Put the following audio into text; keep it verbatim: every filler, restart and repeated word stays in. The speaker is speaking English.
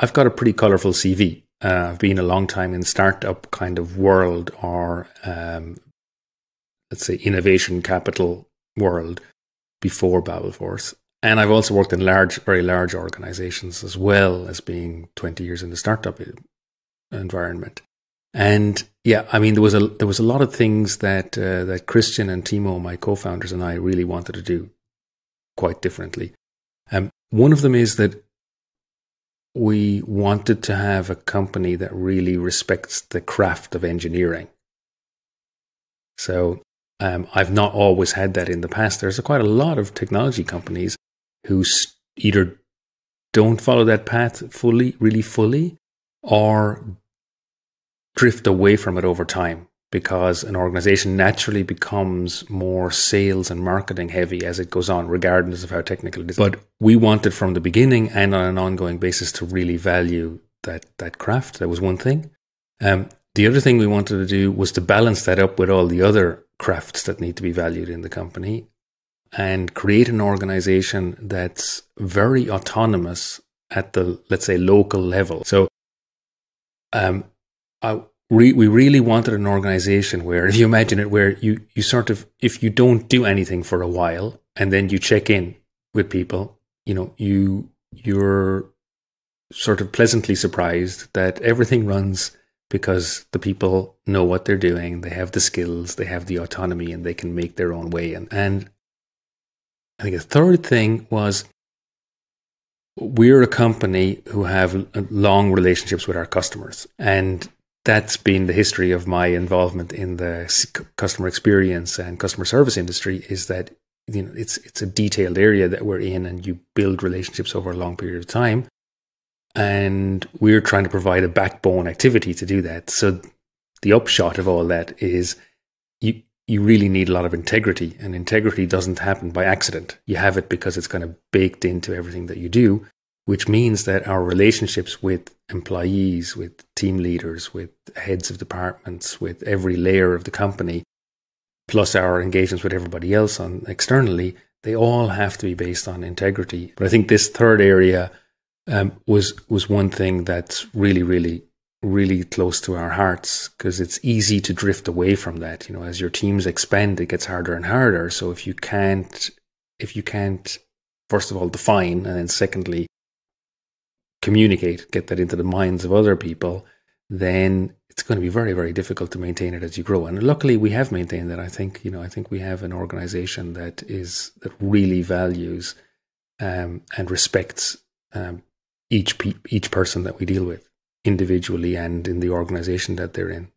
I've got a pretty colorful C V. Uh, I've been a long time in startup kind of world, or um, let's say innovation capital world before Babelforce. And I've also worked in large, very large organizations as well as being twenty years in the startup environment. And yeah, I mean, there was a, there was a lot of things that, uh, that Christian and Timo, my co-founders, and I really wanted to do quite differently. Um, one of them is that we wanted to have a company that really respects the craft of engineering. So um, I've not always had that in the past. There's a quite a lot of technology companies who either don't follow that path fully, really fully, or drift away from it over time because an organization naturally becomes more sales and marketing heavy as it goes on, regardless of how technical it is. But we wanted from the beginning and on an ongoing basis to really value that, that craft. That was one thing. Um, the other thing we wanted to do was to balance that up with all the other crafts that need to be valued in the company and create an organization that's very autonomous at the, let's say, local level. So um, I, re, we really wanted an organization where, if you imagine it, where you, you sort of, if you don't do anything for a while and then you check in with people, you know, you, you're sort of pleasantly surprised that everything runs because the people know what they're doing. They have the skills, they have the autonomy, and they can make their own way. And, and I think a third thing was, we're a company who have long relationships with our customers. And that's been the history of my involvement in the customer experience and customer service industry, is that, you know, it's, it's a detailed area that we're in, and you build relationships over a long period of time. And we're trying to provide a backbone activity to do that. So the upshot of all that is you, you really need a lot of integrity, and integrity doesn't happen by accident. You have it because it's kind of baked into everything that you do, which means that our relationships with employees, with team leaders, with heads of departments, with every layer of the company, plus our engagements with everybody else on externally, they all have to be based on integrity. But I think this third area um, was, was one thing that's really, really, really close to our hearts, because it's easy to drift away from that. You know, as your teams expand, it gets harder and harder. So if you can't, if you can't, first of all, define, and then secondly, communicate, get that into the minds of other people, then it's going to be very, very difficult to maintain it as you grow. And luckily we have maintained that. I think, you know, I think we have an organization that is, that really values um, and respects um, each, pe each person that we deal with, individually and in the organization that they're in.